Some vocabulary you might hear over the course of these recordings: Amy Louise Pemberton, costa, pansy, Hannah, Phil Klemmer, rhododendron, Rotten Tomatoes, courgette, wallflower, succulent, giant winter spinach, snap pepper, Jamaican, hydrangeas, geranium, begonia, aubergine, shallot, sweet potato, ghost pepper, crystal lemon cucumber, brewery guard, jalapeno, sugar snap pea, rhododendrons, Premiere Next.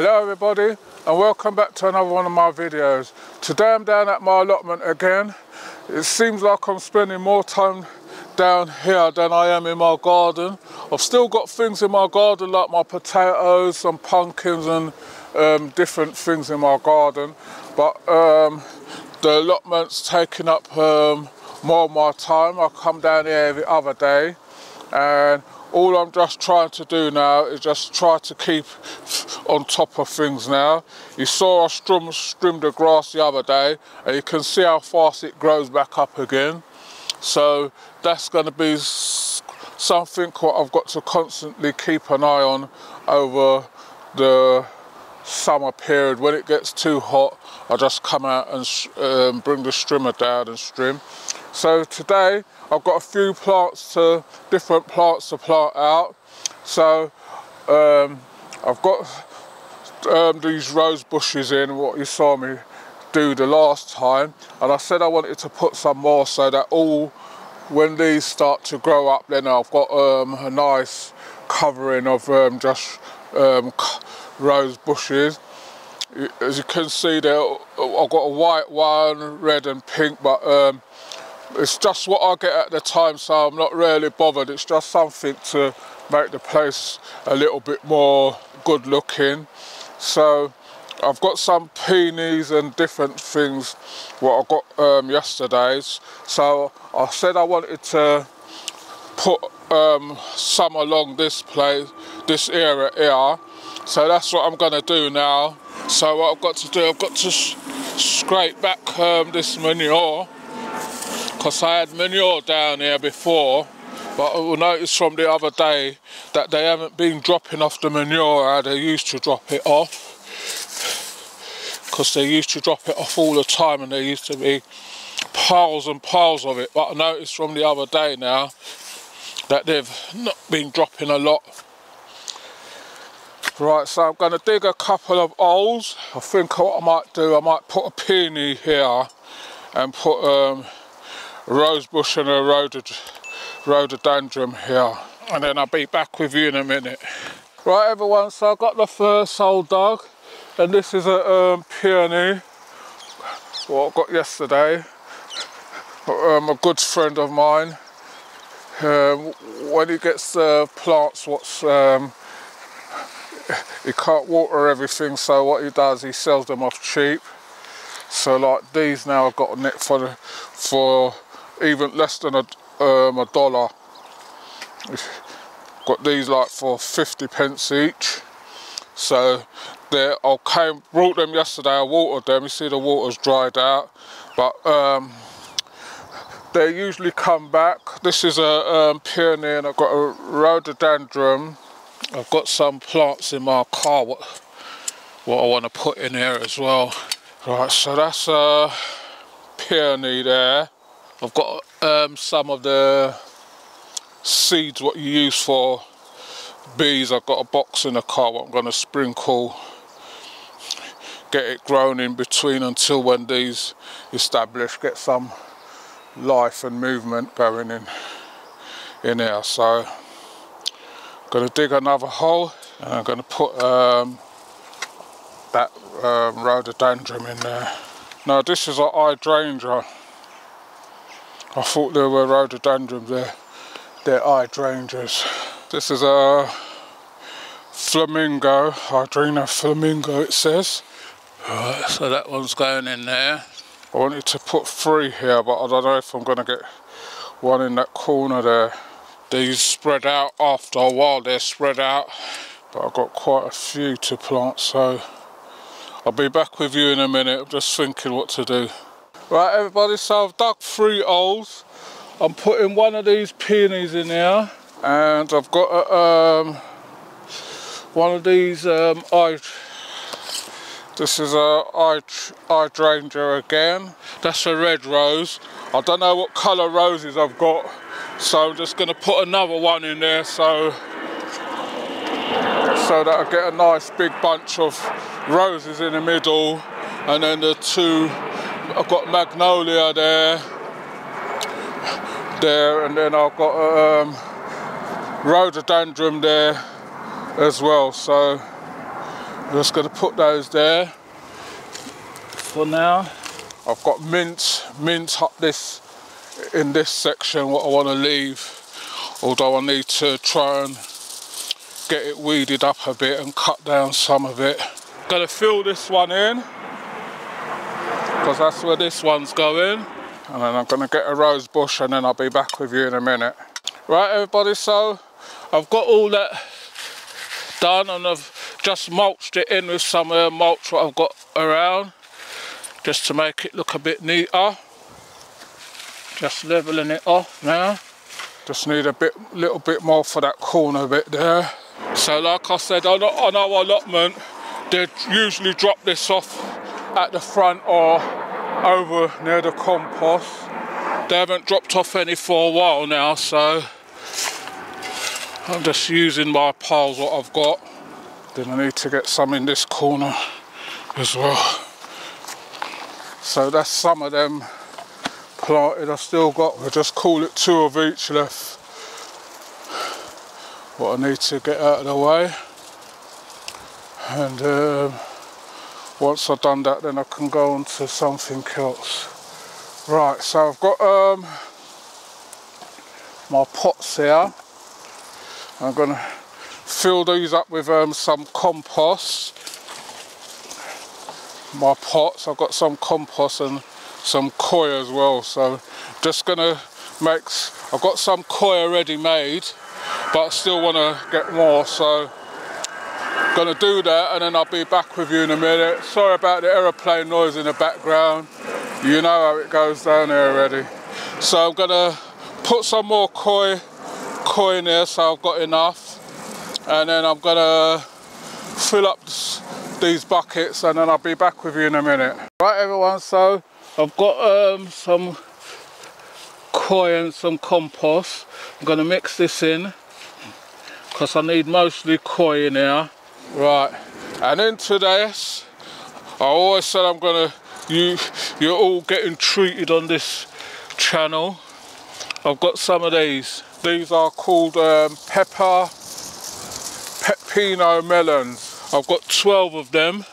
Hello everybody and welcome back to another one of my videos. Today I'm down at my allotment again. It seems like I'm spending more time down here than I am in my garden. I've still got things in my garden like my potatoes, some pumpkins and different things in my garden, but the allotment's taking up more of my time. I come down here every other day and all I'm just trying to do now is just try to keep on top of things now. You saw I trimmed the grass the other day and you can see how fast it grows back up again. So that's going to be something what I've got to constantly keep an eye on over the summer period. When it gets too hot, I just come out and bring the strimmer down and strim. So today I've got a few different plants to plant out. So I've got these rose bushes in, what you saw me do the last time, and I said I wanted to put some more so that when these start to grow up, then I've got a nice covering of just rose bushes. As you can see there, I've got a white one, red and pink, but it's just what I get at the time, so I'm not really bothered. It's just something to make the place a little bit more good looking. So I've got some peonies and different things what I got yesterday's. So I said I wanted to put some along this area here. So that's what I'm going to do now. So what I've got to do, I've got to scrape back this manure, because I had manure down here before, but I will notice from the other day that they haven't been dropping off the manure how they used to drop it off, because they used to drop it off all the time and there used to be piles and piles of it. But I noticed from the other day now that they've not been dropping a lot. Right, so I'm going to dig a couple of holes. I think what I might do, I might put a peony here and put a rose bush and a rhododendron here. And then I'll be back with you in a minute. Right everyone, so I've got the first hole dug. And this is a peony, what I got yesterday. A good friend of mine. When he gets the plants, he can't water everything, so what he does, he sells them off cheap. So like these now, I've got a net for even less than $1. Got these like for 50 pence each. So brought them yesterday, I watered them. You see the water's dried out, but they usually come back. This is a peony and I've got a rhododendron. I've got some plants in my car what I want to put in here as well. Right, so that's a peony there. I've got some of the seeds what you use for bees. I've got a box in the car what I'm going to sprinkle, get it grown in between until when these establish, get some life and movement going in here. So gonna dig another hole and I'm gonna put that rhododendron in there. Now this is a hydrangea. I thought there were rhododendrons there. They're hydrangeas. This is a flamingo, hydrina flamingo it says. Alright, so that one's going in there. I wanted to put 3 here, but I don't know if I'm gonna get one in that corner there. These spread out after a while, they're spread out, but I've got quite a few to plant, so I'll be back with you in a minute. I'm just thinking what to do. Right everybody, so I've dug 3 holes. I'm putting one of these peonies in here, and I've got one of these this is a hydrangea again. That's a red rose. I don't know what colour roses I've got, so I'm just going to put another one in there so that I get a nice big bunch of roses in the middle. And then the 2, I've got magnolia there, and then I've got rhododendron there as well. So I'm just going to put those there for now. I've got mint up this in this section, what I want to leave, although I need to try and get it weeded up a bit and cut down some of it. Gonna fill this one in because that's where this one's going, and then I'm gonna get a rose bush and then I'll be back with you in a minute. Right everybody, so I've got all that done and I've just mulched it in with some mulch what I've got around, just to make it look a bit neater. Just leveling it off now. Just need a little bit more for that corner bit there. So like I said, on our allotment, they usually drop this off at the front or over near the compost. They haven't dropped off any for a while now, so I'm just using my piles what I've got. Then I need to get some in this corner as well. So that's some of them planted. I've still got, we'll just call it two of each left, what I need to get out of the way. And once I've done that, then I can go on to something else. Right, so I've got my pots here. I'm gonna fill these up with some compost. My pots, I've got some compost and some koi as well, so just gonna make, I've got some koi already made, but I still want to get more, so gonna do that and then I'll be back with you in a minute. Sorry about the aeroplane noise in the background, you know how it goes down there already. So I'm gonna put some more koi in there, so I've got enough, and then I'm gonna fill up these buckets and then I'll be back with you in a minute. Right everyone, so I've got some koi and some compost. I'm gonna mix this in because I need mostly koi in here. Right, and into this, I always said I'm gonna, you're all getting treated on this channel. I've got some of these. These are called Pepino Melons. I've got 12 of them.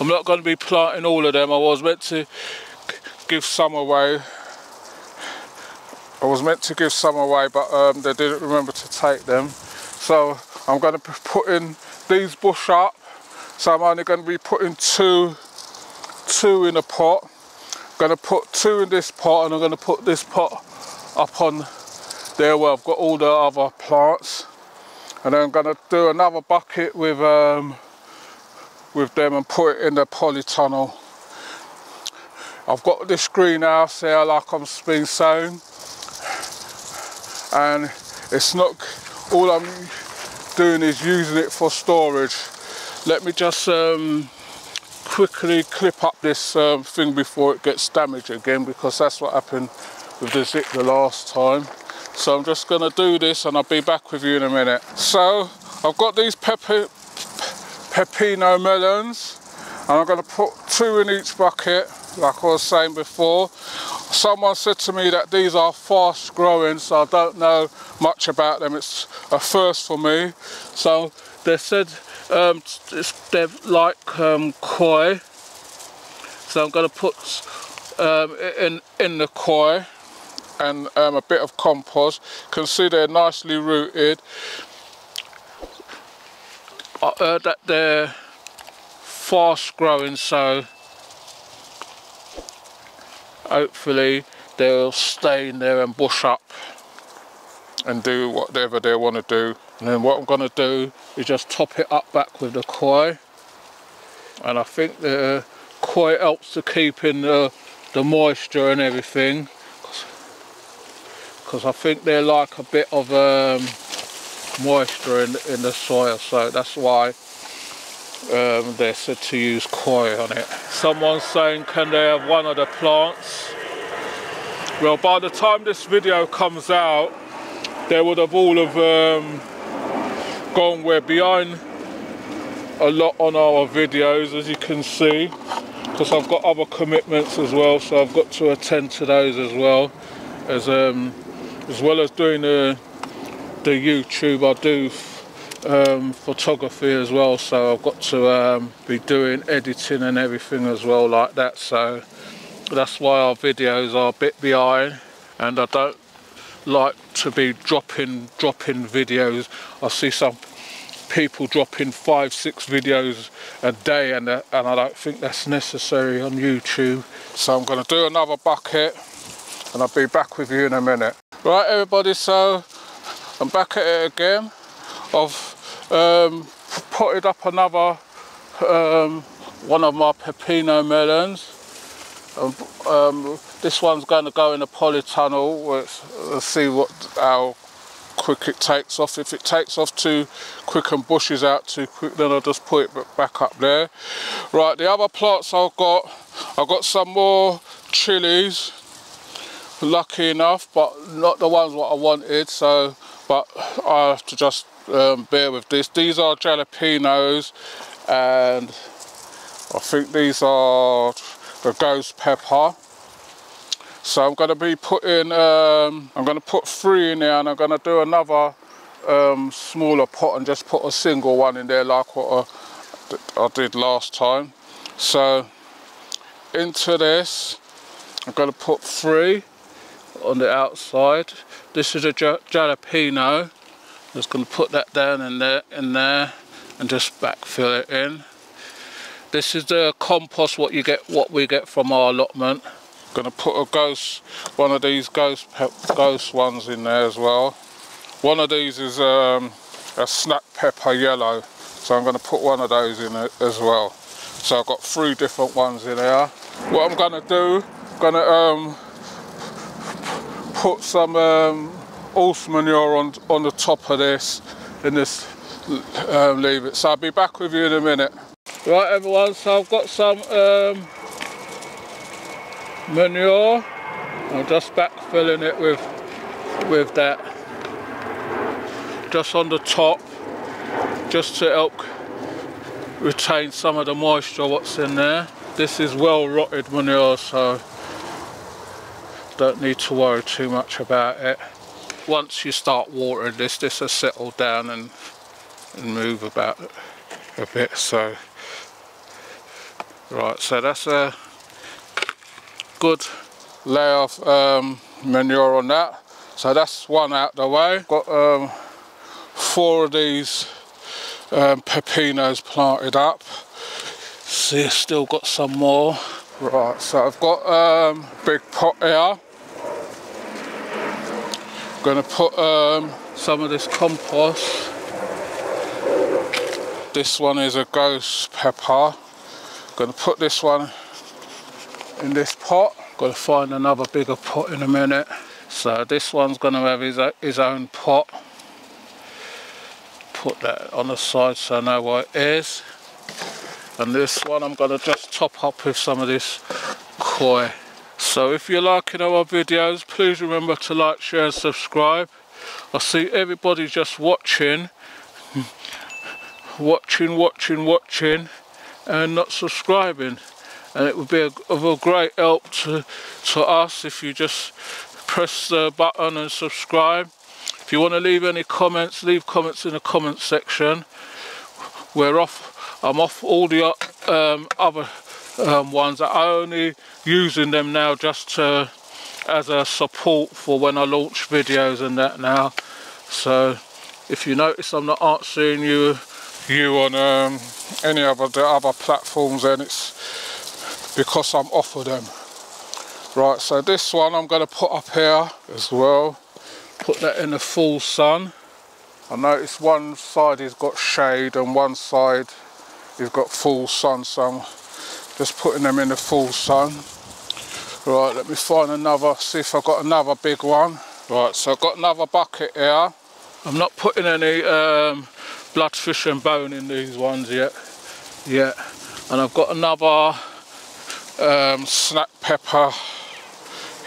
I'm not going to be planting all of them. I was meant to give some away. But they didn't remember to take them. So I'm going to be putting these bush up. So I'm only going to be putting two in a pot. I'm going to put two in this pot and I'm going to put this pot up on there where I've got all the other plants. And then I'm going to do another bucket with them and put it in the polytunnel. I've got this greenhouse here, like I've been saying, and it's not, all I'm doing is using it for storage. Let me just quickly clip up this thing before it gets damaged again, because that's what happened with the zip the last time. So I'm just going to do this and I'll be back with you in a minute. So I've got these Pepino melons, and I'm going to put two in each bucket, like I was saying before. Someone said to me that these are fast growing, so I don't know much about them. It's a first for me. So they said they're like koi, so I'm going to put in the koi and a bit of compost. You can see they're nicely rooted. I heard that they're fast growing, so hopefully they'll stay in there and bush up and do whatever they want to do. And then what I'm going to do is just top it up back with the koi, and I think the koi helps to keep in the moisture and everything, because I think they're like a bit of moisture in the soil, so that's why they're said to use koi on it. Someone's saying, can they have one of the plants? Well, by the time this video comes out, they would have all of gone. We're behind a lot on our videos, as you can see, because I've got other commitments as well, so I've got to attend to those as well. As well as doing the YouTube, I do photography as well, so I've got to be doing editing and everything as well like that, so that's why our videos are a bit behind, and I don't like to be dropping videos. I see some people dropping 5-6 videos a day, and I don't think that's necessary on YouTube. So I'm going to do another bucket and I'll be back with you in a minute. Right everybody, so I'm back at it again. I've potted up another one of my Pepino melons. This one's going to go in a polytunnel. Let's see how quick it takes off. If it takes off too quick and bushes out too quick, then I'll just put it back up there. Right, the other plants I've got some more chilies, lucky enough, but not the ones what I wanted, so but I have to just bear with this. These are jalapenos, and I think these are the ghost pepper. So I'm going to be putting, I'm going to put 3 in there, and I'm going to do another smaller pot and just put a single one in there like what I did last time. So into this, I'm going to put 3 on the outside. This is a jalapeno. I'm just going to put that down in there and just backfill it in. This is the compost what we get from our allotment. I'm gonna put one of these ghost ones in there as well. One of these is a snap pepper yellow, so I'm gonna put one of those in it as well. So I've got 3 different ones in there. What I'm gonna do, I'm gonna put some horse manure on the top of this and just leave it. So I'll be back with you in a minute. Right everyone, so I've got some manure. I'm just backfilling it with that, just on the top, just to help retain some of the moisture what's in there. This is well rotted manure, so don't need to worry too much about it. Once you start watering this, this will settle down and move about a bit, so. Right, so that's a good layer of manure on that. So that's one out the way. Got 4 of these pepinos planted up. See, still got some more. Right, so I've got a big pot here. I'm gonna put some of this compost. This one is a ghost pepper. Gonna put this one in this pot. Gotta find another bigger pot in a minute. So this one's gonna have his own pot. Put that on the side so I know what it is. And this one I'm gonna just top up with some of this koi. So if you're liking our videos, please remember to like, share and subscribe. I see everybody just watching and not subscribing, and it would be of a great help to us if you just press the button and subscribe. If you want to leave any comments, leave comments in the comment section. I'm off all the other ones. I'm only using them now just as a support for when I launch videos and that now. So if you notice I'm not answering you on any of the other platforms, and it's because I'm off of them. Right, so this one I'm going to put up here as well. Put that in the full sun. I noticed one side has got shade and one side has got full sun, so I'm just putting them in the full sun. Right, let me find another, see if I've got another big one. Right, so I've got another bucket here. I'm not putting any bloodfish and bone in these ones yet. And I've got another snap pepper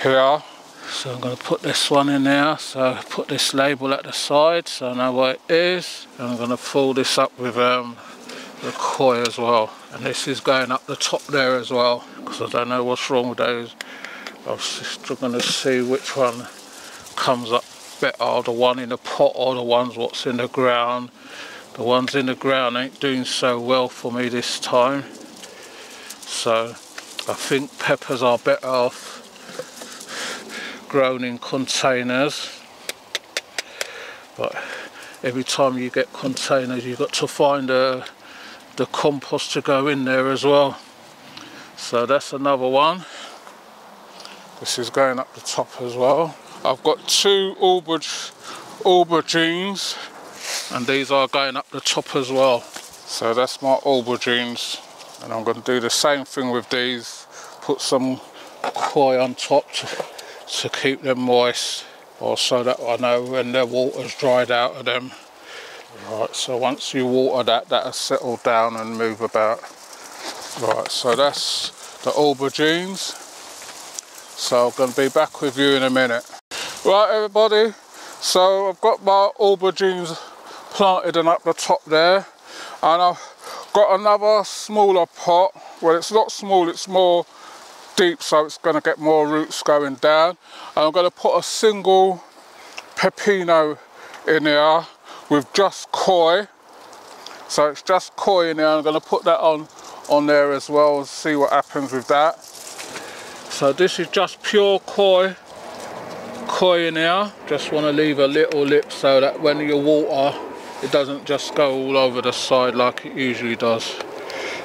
here, so I'm going to put this one in there. So put this label at the side so I know what it is, and I'm going to fill this up with the koi as well, and this is going up the top there as well, because I don't know what's wrong with those. I was just going to see which one comes up better, the one in the pot or the ones what's in the ground. The ones in the ground ain't doing so well for me this time, so I think peppers are better off grown in containers. But every time you get containers, you've got to find the compost to go in there as well. So that's another one. This is going up the top as well. I've got two aubergines, and these are going up the top as well. So that's my aubergines, and I'm going to do the same thing with these. Put some coir on top to keep them moist, or so that I know when their water's dried out of them. Right, so once you water that, that'll settle down and move about. Right, so that's the aubergines. So I'm going to be back with you in a minute. Right everybody, so I've got my aubergines planted and up the top there, and I've got another smaller pot. Well, it's not small, it's more deep, so it's going to get more roots going down. And I'm going to put a single pepino in there with just koi. So it's just koi in there. I'm going to put that on there as well and see what happens with that. So this is just pure koi in there. Just want to leave a little lip so that when you water, it doesn't just go all over the side like it usually does.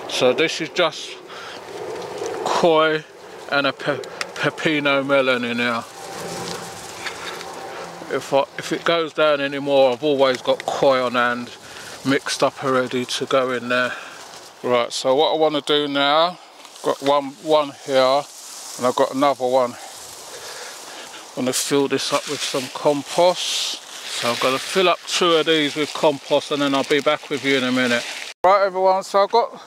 So this is just koi and a pepino melon in there. If it goes down anymore, I've always got koi on hand mixed up already to go in there. Right, so what I want to do now, got one here, and I've got another one. I'm going to fill this up with some compost. So I've got to fill up two of these with compost, and then I'll be back with you in a minute. Right everyone, so I've got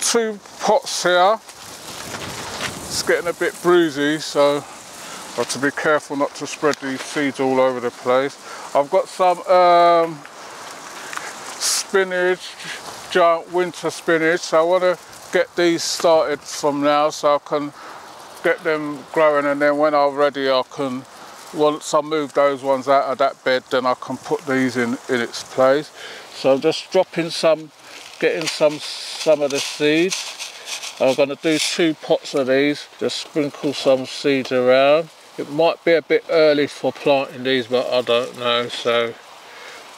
two pots here. It's getting a bit bruisey, so I've got to be careful not to spread these seeds all over the place. I've got some spinach, giant winter spinach, so I want to get these started from now so I can get them growing, and then when I'm ready, I can, once I move those ones out of that bed, then I can put these in its place. So I'm just dropping some, getting some of the seeds. I'm going to do two pots of these, just sprinkle some seeds around. It might be a bit early for planting these, but I don't know, so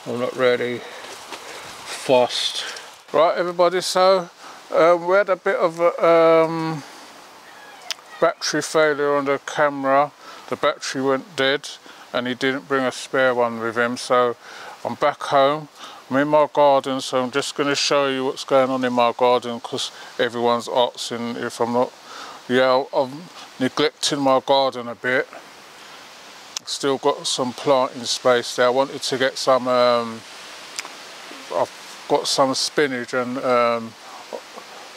I'm not really fussed. Right everybody, so we had a bit of battery failure on the camera. The battery went dead, and he didn't bring a spare one with him, so I'm back home. I'm in my garden, so I'm just going to show you what's going on in my garden, because everyone's asking if I'm not... Yeah, I'm neglecting my garden a bit. Still got some planting space there. I wanted to get some... I've got some spinach and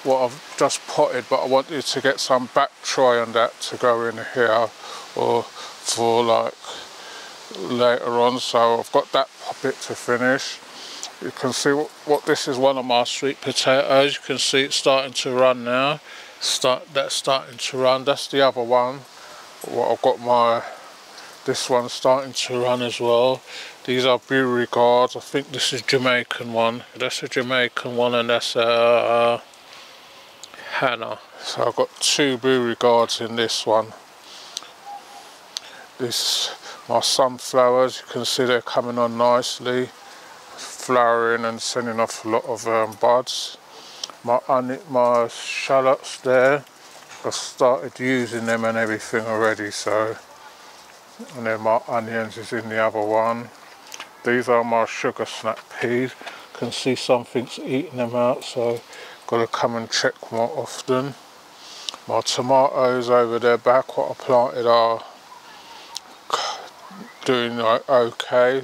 what I've just potted, but I wanted to get some back troy and that to go in here or for like later on, so I've got that bit to finish. You can see what this is, one of my sweet potatoes. You can see it's starting to run now. That's starting to run. That's the other one. What I've got this one starting to run as well. These are brewery guards. I think this is Jamaican one. That's a Jamaican one, and that's a Hannah. So I've got two brewery guards in this one. This my sunflowers. You can see they're coming on nicely, flowering and sending off a lot of buds. My shallots there, I've started using them and everything already. So, and then my onions is in the other one. These are my sugar snap peas. You can see something's eating them out, so got to come and check more often. My tomatoes over there back, what I planted, are doing like okay.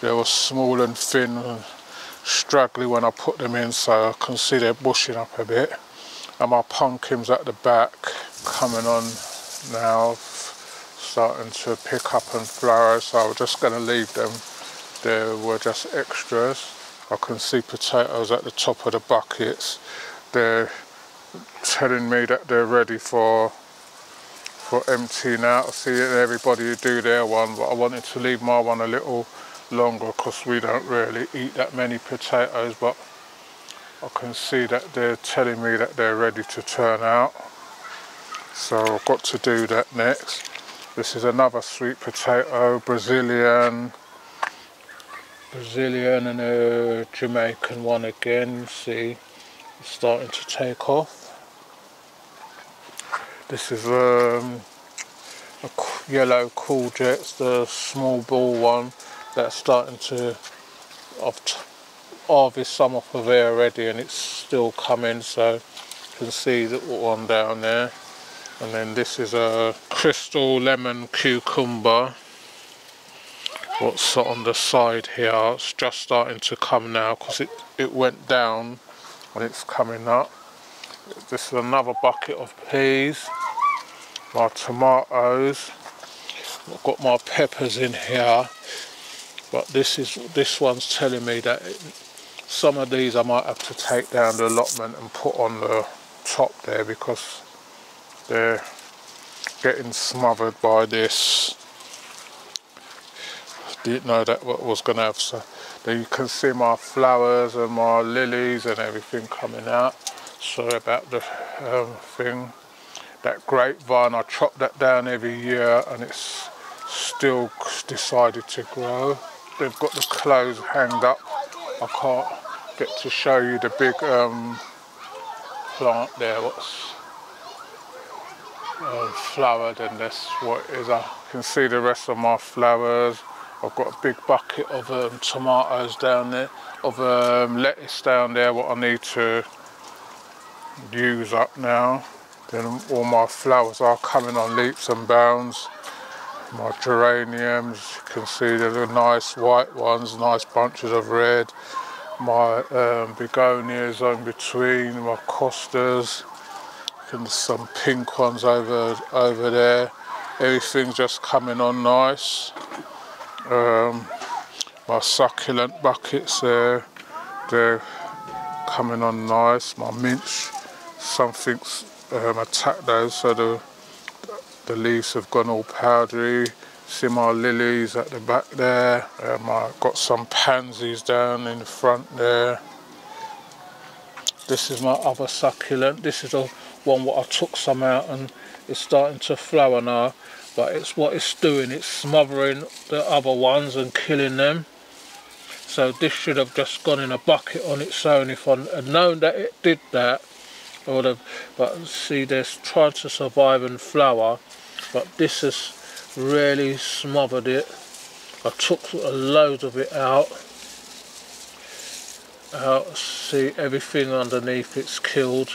They were small and thin and straggly when I put them in, so I can see they're bushing up a bit. And my pumpkins at the back coming on now, starting to pick up and flower, so I'm just going to leave them. They were just extras. I can see potatoes at the top of the buckets. They're telling me that they're ready for emptying out. I see everybody do their one, but I wanted to leave my one a little longer because we don't really eat that many potatoes, but I can see that they're telling me that they're ready to turn out. So I've got to do that next. This is another sweet potato, Brazilian and a Jamaican one again. See, it's starting to take off. This is a yellow courgette, the small ball one that's starting to, I've harvested some off of there already and it's still coming, so you can see that one down there. And then this is a crystal lemon cucumber, what's on the side here. It's just starting to come now because it went down and it's coming up. This is another bucket of peas, my tomatoes. I've got my peppers in here, but this one's telling me that some of these I might have to take down the allotment and put on the top there because they're getting smothered by this. Didn't know that what was going to have. So there you can see my flowers and my lilies and everything coming out. Sorry about the thing. That grapevine, I chop that down every year and it's still decided to grow. They've got the clothes hanged up. I can't get to show you the big plant there. What's flowered, and that's what it is. I can see the rest of my flowers. I've got a big bucket of tomatoes down there, of lettuce down there, what I need to use up now. Then all my flowers are coming on leaps and bounds. My geraniums, you can see the nice white ones, nice bunches of red. My begonias in between, my costas, and some pink ones over there. Everything's just coming on nice. My succulent buckets there, they're coming on nice. My minch, something's attacked those, so the leaves have gone all powdery. See my lilies at the back there. I've got some pansies down in the front there. This is my other succulent. This is a one what I took some out and it's starting to flower now, but it's what it's doing, it's smothering the other ones and killing them. So this should have just gone in a bucket on its own. If I had known that it did that, I would have. But see, they're trying to survive and flower, but this has really smothered it. I took a load of it out. See, everything underneath it's killed,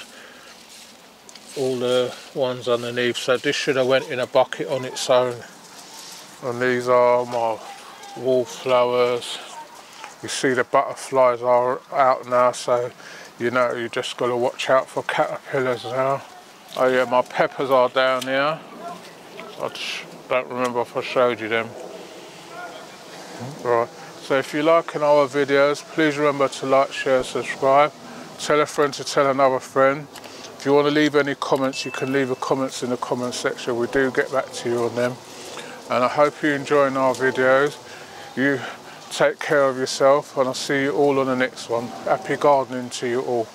all the ones underneath. So this should have went in a bucket on its own. And these are my wallflowers. You see the butterflies are out now, so you know you just got to watch out for caterpillars now. Oh yeah, my peppers are down here. I don't remember if I showed you them. Right, so if you like our videos, please remember to like, share, subscribe. Tell a friend to tell another friend. If you want to leave any comments, you can leave a comments in the comment section. We do get back to you on them. And I hope you're enjoying our videos. You take care of yourself, and I'll see you all on the next one. Happy gardening to you all.